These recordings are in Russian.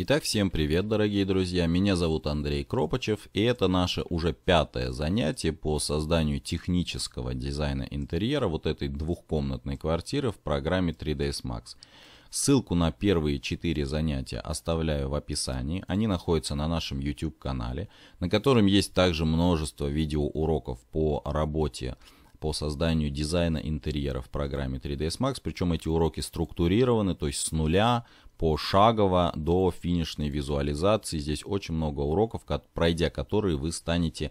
Итак, всем привет, дорогие друзья! Меня зовут Андрей Кропочев, и это наше уже 5-е занятие по созданию технического дизайна интерьера вот этой двухкомнатной квартиры в программе 3ds Max. Ссылку на первые 4 занятия оставляю в описании. Они находятся на нашем YouTube-канале, на котором есть также множество видеоуроков по работе, по созданию дизайна интерьера в программе 3ds Max. Причем эти уроки структурированы, то есть с нуля пошагово до финишной визуализации. Здесь очень много уроков, пройдя которые вы станете,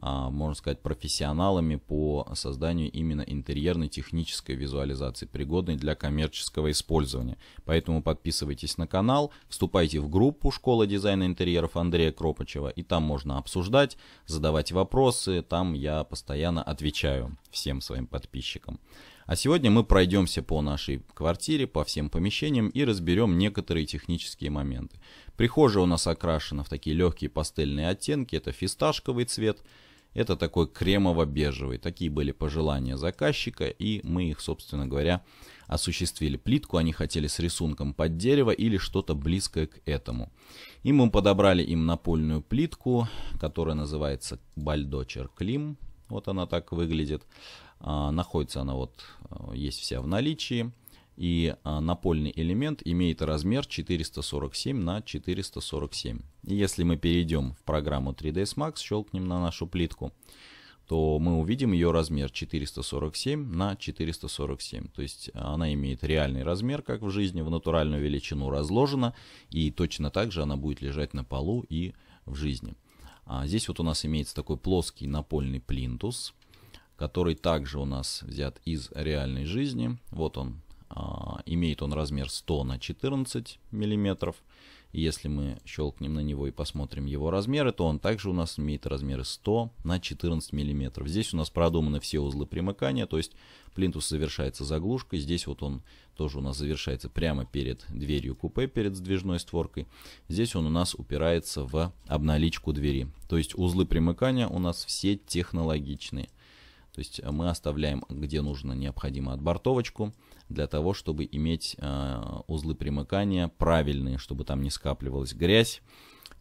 можно сказать, профессионалами по созданию именно интерьерной технической визуализации, пригодной для коммерческого использования. Поэтому подписывайтесь на канал, вступайте в группу «Школа дизайна интерьеров» Андрея Кропочева, и там можно обсуждать, задавать вопросы, там я постоянно отвечаю всем своим подписчикам. А сегодня мы пройдемся по нашей квартире, по всем помещениям и разберем некоторые технические моменты. Прихожая у нас окрашена в такие легкие пастельные оттенки, это фисташковый цвет. Это такой кремово-бежевый. Такие были пожелания заказчика, и мы их, собственно говоря, осуществили. Плитку они хотели с рисунком под дерево или что-то близкое к этому. И мы подобрали им напольную плитку, которая называется Baldocer Klim. Вот она так выглядит. Находится она вот, есть вся в наличии. И напольный элемент имеет размер 447 на 447. И если мы перейдем в программу 3ds Max, щелкнем на нашу плитку, то мы увидим ее размер 447 на 447. То есть она имеет реальный размер, как в жизни, в натуральную величину разложена. И точно так же она будет лежать на полу и в жизни. Здесь вот у нас имеется такой плоский напольный плинтус, который также у нас взят из реальной жизни. Вот он. Имеет он размер 100 на 14 миллиметров. Если мы щелкнем на него и посмотрим его размеры, то он также у нас имеет размеры 100 на 14 миллиметров. Здесь у нас продуманы все узлы примыкания, то есть плинтус завершается заглушкой. Здесь вот он тоже у нас завершается прямо перед дверью купе, перед сдвижной створкой. Здесь он у нас упирается в обналичку двери. То есть узлы примыкания у нас все технологичные. То есть мы оставляем, где нужно, необходимо отбортовочку, для того, чтобы иметь узлы примыкания правильные, чтобы там не скапливалась грязь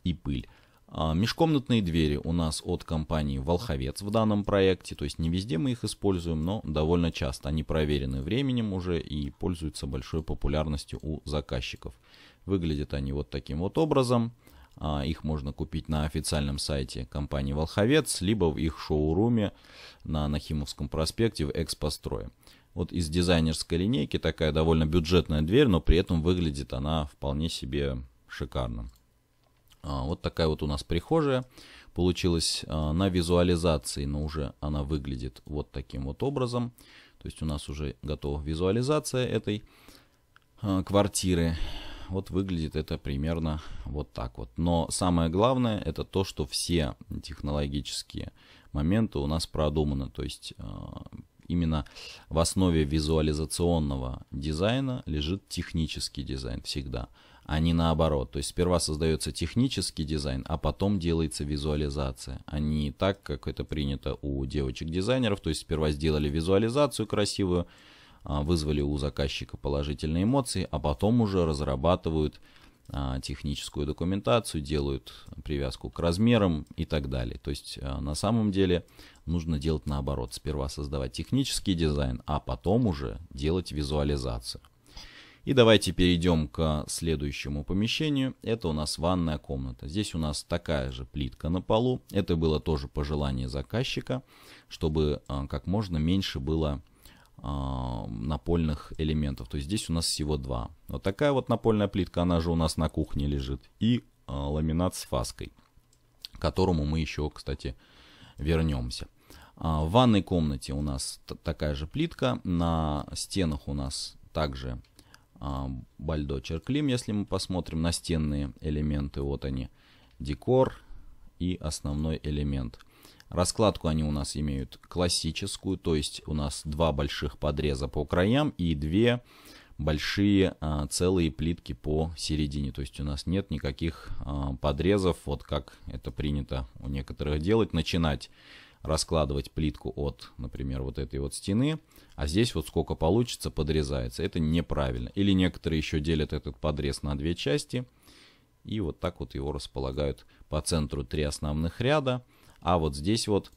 и пыль. Межкомнатные двери у нас от компании «Волховец» в данном проекте. То есть не везде мы их используем, но довольно часто. Они проверены временем уже и пользуются большой популярностью у заказчиков. Выглядят они вот таким вот образом. Их можно купить на официальном сайте компании «Волховец», либо в их шоуруме на Нахимовском проспекте в Экспострое. Вот из дизайнерской линейки такая довольно бюджетная дверь, но при этом выглядит она вполне себе шикарно. Вот такая вот у нас прихожая получилась на визуализации, но уже она выглядит вот таким вот образом. То есть у нас уже готова визуализация этой квартиры. Вот выглядит это примерно вот так вот. Но самое главное это то, что все технологические моменты у нас продуманы. То есть именно в основе визуализационного дизайна лежит технический дизайн всегда, а не наоборот. То есть сперва создается технический дизайн, а потом делается визуализация. А не так, как это принято у девочек-дизайнеров. То есть сперва сделали визуализацию красивую, вызвали у заказчика положительные эмоции, а потом уже разрабатывают техническую документацию, делают привязку к размерам и так далее. То есть на самом деле нужно делать наоборот. Сперва создавать технический дизайн, а потом уже делать визуализацию. И давайте перейдем к следующему помещению. Это у нас ванная комната. Здесь у нас такая же плитка на полу. Это было тоже пожелание заказчика, чтобы как можно меньше было напольных элементов. То есть здесь у нас всего 2. Вот такая вот напольная плитка, она же у нас на кухне лежит. И ламинат с фаской, к которому мы еще, кстати, вернемся. В ванной комнате у нас такая же плитка. На стенах у нас также Baldocer Klim. Если мы посмотрим на стенные элементы, вот они. Декор и основной элемент. Раскладку они у нас имеют классическую, то есть у нас 2 больших подреза по краям и 2 большие целые плитки по середине. То есть у нас нет никаких подрезов, вот как это принято у некоторых делать. Начинать раскладывать плитку от, например, вот этой вот стены, а здесь вот сколько получится подрезается. Это неправильно. Или некоторые еще делят этот подрез на 2 части И вот так вот его располагают по центру 3 основных ряда. А вот здесь вот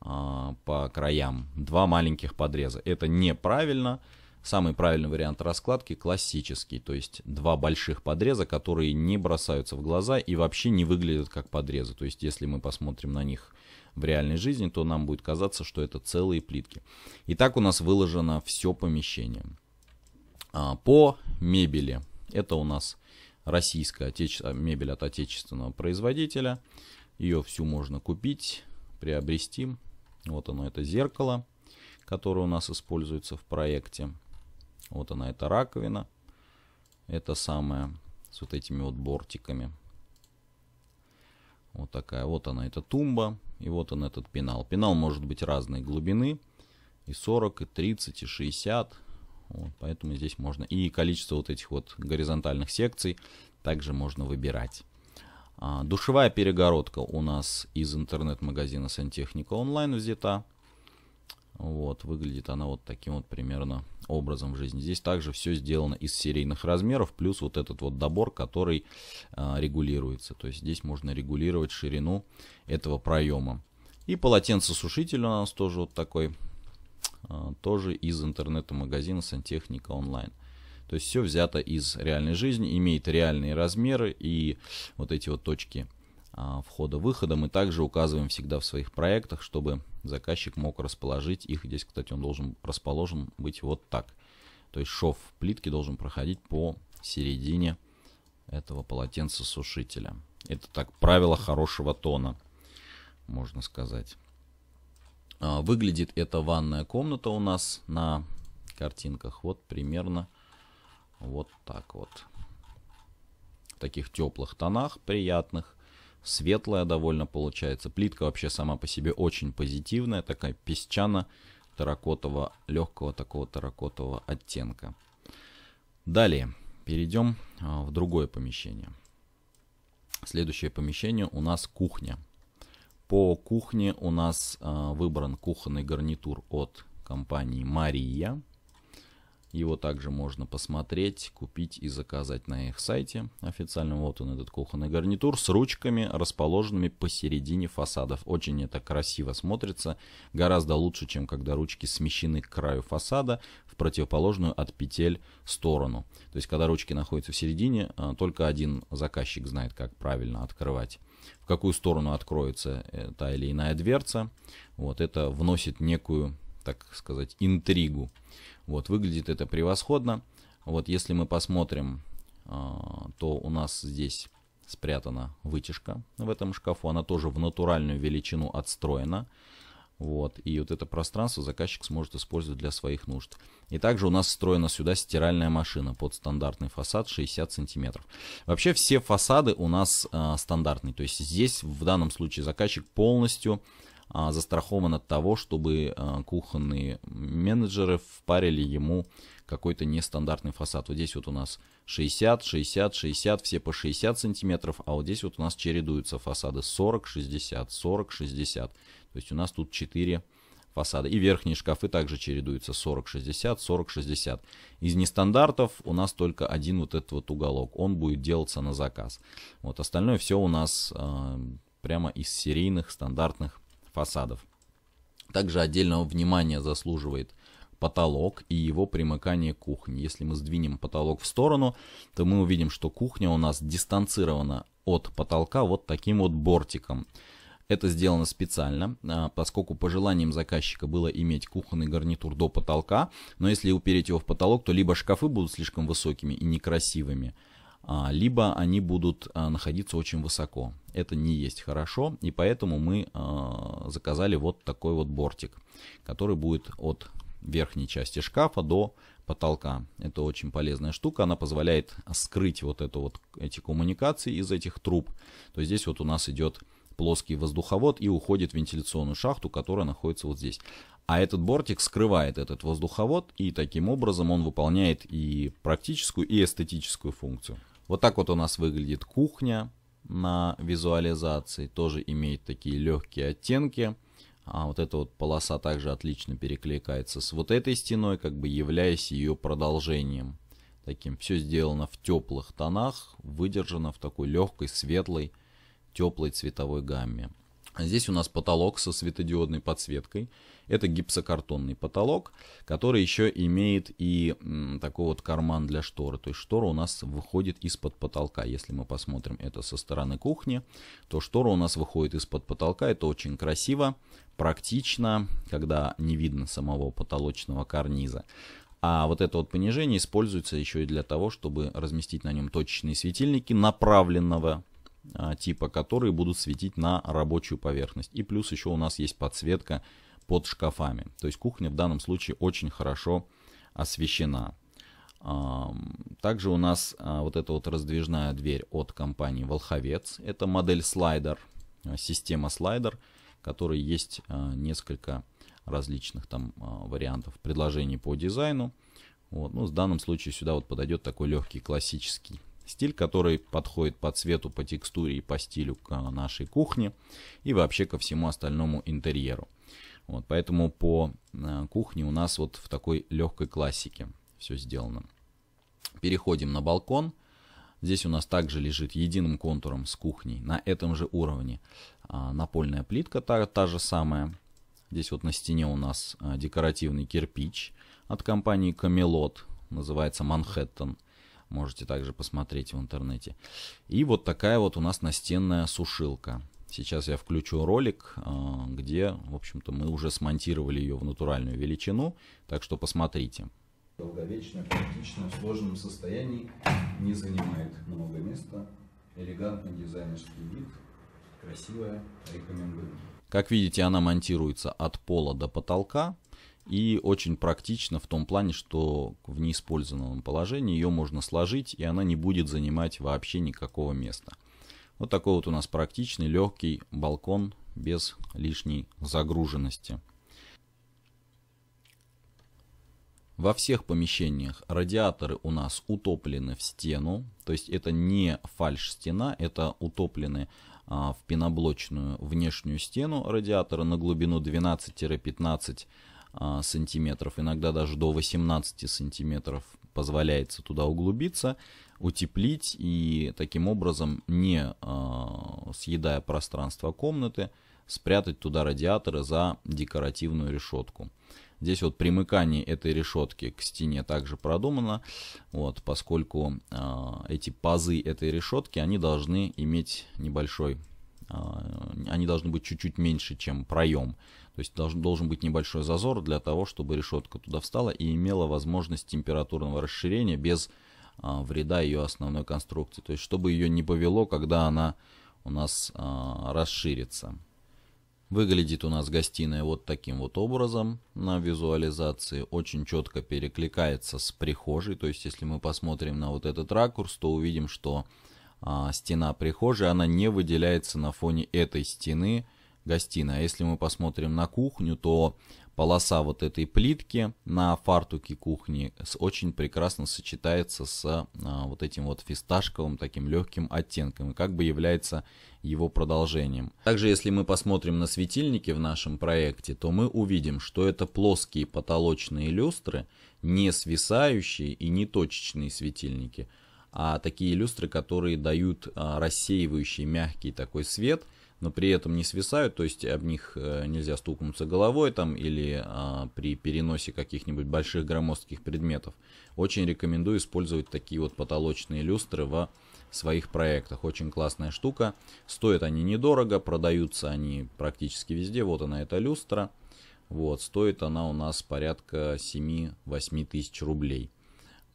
по краям 2 маленьких подреза. Это неправильно. Самый правильный вариант раскладки классический. То есть 2 больших подреза, которые не бросаются в глаза и вообще не выглядят как подрезы. То есть если мы посмотрим на них в реальной жизни, то нам будет казаться, что это целые плитки. И так у нас выложено все помещение. По мебели. Это у нас российская мебель от отечественного производителя. Ее всю можно купить, приобрести. Вот оно, это зеркало, которое у нас используется в проекте. Вот она, это раковина. Это самая с вот этими вот бортиками. Вот такая. Вот она, это тумба. И вот он, этот пенал. Пенал может быть разной глубины. И 40, и 30, и 60. Вот, поэтому здесь можно... И количество вот этих вот горизонтальных секций также можно выбирать. Душевая перегородка у нас из интернет-магазина «Сантехника онлайн» взята. Вот, выглядит она вот таким вот примерно образом в жизни. Здесь также все сделано из серийных размеров, плюс вот этот вот добор, который регулируется. То есть здесь можно регулировать ширину этого проема. И полотенцесушитель у нас тоже вот такой. Тоже из интернет-магазина «Сантехника онлайн». То есть все взято из реальной жизни, имеет реальные размеры и вот эти вот точки входа-выхода мы также указываем всегда в своих проектах, чтобы заказчик мог расположить их. Здесь, кстати, он должен расположен быть вот так. То есть шов плитки должен проходить по середине этого полотенцесушителя. Это так, правило хорошего тона, можно сказать. Выглядит эта ванная комната у нас на картинках вот примерно вот так вот. В таких теплых тонах, приятных. Светлая довольно получается. Плитка вообще сама по себе очень позитивная. Такая песчано-таракотового, легкого такого таракотового оттенка. Далее перейдем в другое помещение. Следующее помещение у нас кухня. По кухне у нас выбран кухонный гарнитур от компании Мария. Его также можно посмотреть, купить и заказать на их сайте официально. Вот он, этот кухонный гарнитур с ручками, расположенными посередине фасадов. Очень это красиво смотрится. Гораздо лучше, чем когда ручки смещены к краю фасада в противоположную от петель сторону. То есть, когда ручки находятся в середине, только один заказчик знает, как правильно открывать. В какую сторону откроется та или иная дверца. Вот это вносит некую, так сказать, интригу. Вот, выглядит это превосходно. Вот, если мы посмотрим, то у нас здесь спрятана вытяжка в этом шкафу. Она тоже в натуральную величину отстроена. Вот, и вот это пространство заказчик сможет использовать для своих нужд. И также у нас встроена сюда стиральная машина под стандартный фасад 60 сантиметров. Вообще все фасады у нас стандартные. То есть здесь в данном случае заказчик полностью... застрахован от того, чтобы кухонные менеджеры впарили ему какой-то нестандартный фасад. Вот здесь вот у нас 60, 60, 60, все по 60 сантиметров, а вот здесь вот у нас чередуются фасады 40, 60, 40, 60. То есть у нас тут 4 фасада. И верхние шкафы также чередуются 40, 60, 40, 60. Из нестандартов у нас только один вот этот вот уголок. Он будет делаться на заказ. Вот остальное все у нас прямо из серийных стандартных фасадов. Также отдельного внимания заслуживает потолок и его примыкание к кухне. Если мы сдвинем потолок в сторону, то мы увидим, что кухня у нас дистанцирована от потолка вот таким вот бортиком. Это сделано специально, поскольку по желаниям заказчика было иметь кухонный гарнитур до потолка, но если упереть его в потолок, то либо шкафы будут слишком высокими и некрасивыми, либо они будут находиться очень высоко. Это не есть хорошо, и поэтому мы заказали вот такой вот бортик, который будет от верхней части шкафа до потолка. Это очень полезная штука, она позволяет скрыть вот, эти коммуникации из этих труб. То есть здесь вот у нас идет плоский воздуховод и уходит в вентиляционную шахту, которая находится вот здесь. А этот бортик скрывает этот воздуховод, и таким образом он выполняет и практическую, и эстетическую функцию. Вот так вот у нас выглядит кухня на визуализации. Тоже имеет такие легкие оттенки. А вот эта вот полоса также отлично перекликается с вот этой стеной, как бы являясь ее продолжением. таким. Все сделано в теплых тонах, выдержано в такой легкой, светлой, теплой цветовой гамме. Здесь у нас потолок со светодиодной подсветкой. Это гипсокартонный потолок, который еще имеет и такой вот карман для шторы. То есть штора у нас выходит из-под потолка. Если мы посмотрим это со стороны кухни, то штора у нас выходит из-под потолка. Это очень красиво, практично, когда не видно самого потолочного карниза. А вот это вот понижение используется еще и для того, чтобы разместить на нем точечные светильники направленного типа, которые будут светить на рабочую поверхность. И плюс еще у нас есть подсветка под шкафами. То есть кухня в данном случае очень хорошо освещена. Также у нас вот эта вот раздвижная дверь от компании Волховец. Это модель слайдер, система слайдер, в которой есть несколько различных там вариантов предложений по дизайну. Вот. Ну, в данном случае сюда вот подойдет такой легкий классический стиль, который подходит по цвету, по текстуре и по стилю к нашей кухне и вообще ко всему остальному интерьеру. Вот, поэтому по кухне у нас вот в такой легкой классике все сделано. Переходим на балкон. Здесь у нас также лежит единым контуром с кухней на этом же уровне напольная плитка, та же самая. Здесь вот на стене у нас декоративный кирпич от компании Camelot, называется Manhattan. Можете также посмотреть в интернете. И вот такая вот у нас настенная сушилка. Сейчас я включу ролик, где, в общем-то, мы уже смонтировали ее в натуральную величину. Так что посмотрите. Долговечно, практично, в сложном состоянии. Не занимает много места. Элегантный дизайнерский вид. Красивая. Рекомендую. Как видите, она монтируется от пола до потолка. И очень практично в том плане, что в неиспользованном положении ее можно сложить, и она не будет занимать вообще никакого места. Вот такой вот у нас практичный, легкий балкон без лишней загруженности. Во всех помещениях радиаторы у нас утоплены в стену. То есть это не фальш-стена, это утоплены в пеноблочную внешнюю стену радиатора на глубину 12-15 сантиметров, иногда даже до 18 сантиметров позволяется туда углубиться, утеплить и таким образом, не съедая пространство комнаты, спрятать туда радиаторы за декоративную решетку. Здесь вот примыкание этой решетки к стене также продумано, вот, поскольку эти пазы этой решетки, они должны иметь небольшой, они должны быть чуть-чуть меньше, чем проем. То есть должен быть небольшой зазор для того, чтобы решетка туда встала и имела возможность температурного расширения без вреда ее основной конструкции. То есть чтобы ее не повело, когда она у нас расширится. Выглядит у нас гостиная вот таким вот образом на визуализации. Очень четко перекликается с прихожей. То есть если мы посмотрим на вот этот ракурс, то увидим, что стена прихожей, она не выделяется на фоне этой стены гостиная. Если мы посмотрим на кухню, то полоса вот этой плитки на фартуке кухни очень прекрасно сочетается с вот этим вот фисташковым таким легким оттенком и как бы является его продолжением. Также если мы посмотрим на светильники в нашем проекте, то мы увидим, что это плоские потолочные люстры, не свисающие и не точечные светильники, а такие люстры, которые дают рассеивающий мягкий такой свет, но при этом не свисают, то есть об них нельзя стукнуться головой там, или при переносе каких-нибудь больших громоздких предметов. Очень рекомендую использовать такие вот потолочные люстры в своих проектах. Очень классная штука. Стоят они недорого, продаются они практически везде. Вот она, эта люстра. Вот, стоит она у нас порядка 7-8 тысяч рублей.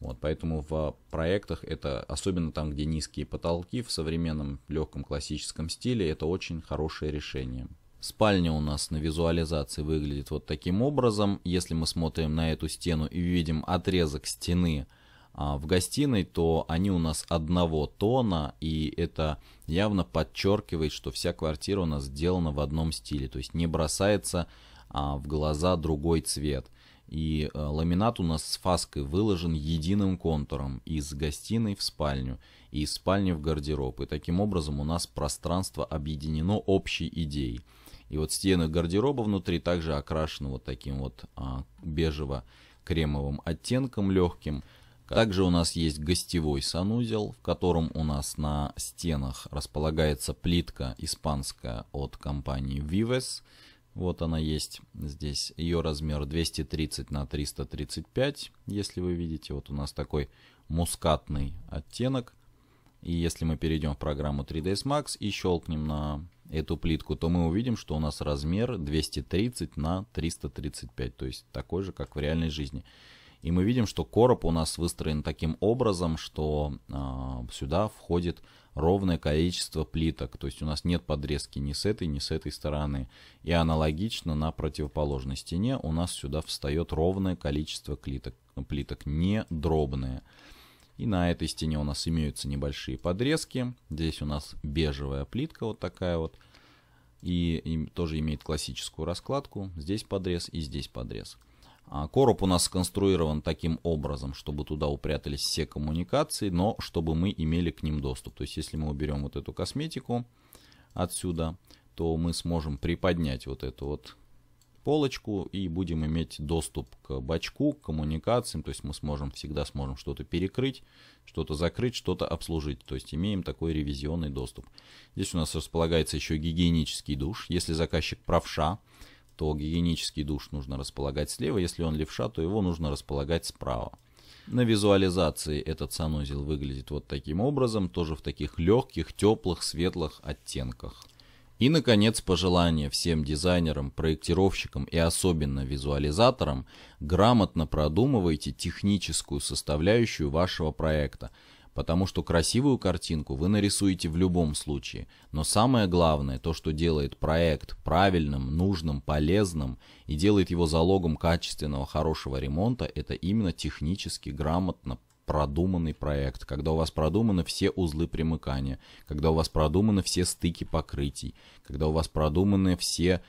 Вот, поэтому в проектах это, особенно там, где низкие потолки, в современном легком классическом стиле, это очень хорошее решение. Спальня у нас на визуализации выглядит вот таким образом. Если мы смотрим на эту стену и видим отрезок стены в гостиной, то они у нас одного тона, и это явно подчеркивает, что вся квартира у нас сделана в одном стиле, то есть не бросается в глаза другой цвет. И ламинат у нас с фаской выложен единым контуром из гостиной в спальню и из спальни в гардероб. И таким образом у нас пространство объединено общей идеей. И вот стены гардероба внутри также окрашены вот таким вот бежево-кремовым оттенком легким, Также у нас есть гостевой санузел, в котором у нас на стенах располагается плитка испанская от компании Vives. Вот она есть здесь. Ее размер 230 на 335. Если вы видите, вот у нас такой мускатный оттенок. И если мы перейдем в программу 3ds Max и щелкнем на эту плитку, то мы увидим, что у нас размер 230 на 335. То есть такой же, как в реальной жизни. И мы видим, что короб у нас выстроен таким образом, что сюда входит ровное количество плиток. То есть у нас нет подрезки ни с этой, ни с этой стороны. И аналогично на противоположной стене у нас сюда встает ровное количество плиток, не дробные. И на этой стене у нас имеются небольшие подрезки. Здесь у нас бежевая плитка вот такая вот. И тоже имеет классическую раскладку. Здесь подрез и здесь подрез. Короб у нас сконструирован таким образом, чтобы туда упрятались все коммуникации, но чтобы мы имели к ним доступ. То есть, если мы уберем вот эту косметику отсюда, то мы сможем приподнять вот эту вот полочку и будем иметь доступ к бачку, к коммуникациям. То есть, мы всегда сможем что-то перекрыть, что-то закрыть, что-то обслужить. То есть, имеем такой ревизионный доступ. Здесь у нас располагается еще гигиенический душ. Если заказчик правша, то гигиенический душ нужно располагать слева. Если он левша, то его нужно располагать справа. На визуализации этот санузел выглядит вот таким образом. Тоже в таких легких, теплых, светлых оттенках. И, наконец, пожелание всем дизайнерам, проектировщикам и особенно визуализаторам: грамотно продумывайте техническую составляющую вашего проекта. Потому что красивую картинку вы нарисуете в любом случае. Но самое главное, то, что делает проект правильным, нужным, полезным и делает его залогом качественного, хорошего ремонта, это именно технически грамотно продуманный проект. Когда у вас продуманы все узлы примыкания, когда у вас продуманы все стыки покрытий, когда у вас продуманы все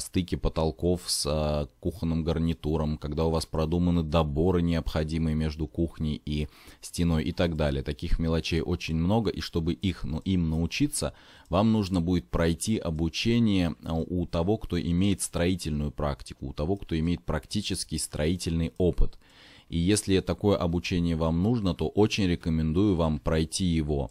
стыки потолков с кухонным гарнитуром, когда у вас продуманы доборы, необходимые между кухней и стеной и так далее. Таких мелочей очень много, и чтобы им научиться, вам нужно будет пройти обучение у того, кто имеет строительную практику, у того, кто имеет практический строительный опыт. И если такое обучение вам нужно, то очень рекомендую вам пройти его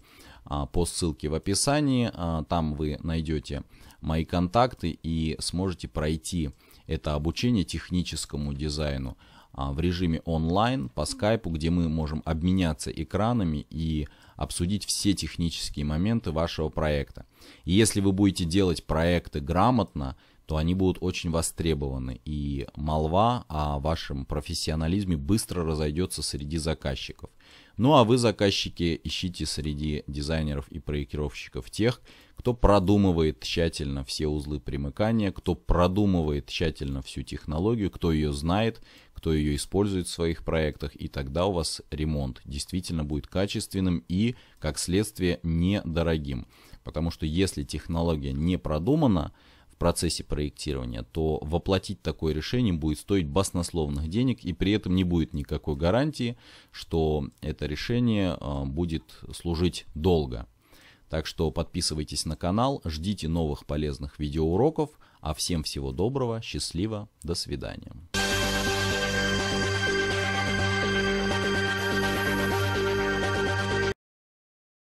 по ссылке в описании. Там вы найдете мои контакты и сможете пройти это обучение техническому дизайну в режиме онлайн по скайпу, где мы можем обменяться экранами и обсудить все технические моменты вашего проекта. И если вы будете делать проекты грамотно, то они будут очень востребованы, и молва о вашем профессионализме быстро разойдется среди заказчиков. Ну а вы, заказчики, ищите среди дизайнеров и проектировщиков тех, кто продумывает тщательно все узлы примыкания, кто продумывает тщательно всю технологию, кто ее знает, кто ее использует в своих проектах, и тогда у вас ремонт действительно будет качественным и, как следствие, недорогим. Потому что если технология не продумана в процессе проектирования, то воплотить такое решение будет стоить баснословных денег, и при этом не будет никакой гарантии, что это решение будет служить долго. Так что подписывайтесь на канал, ждите новых полезных видеоуроков, а всем всего доброго, счастливо, до свидания.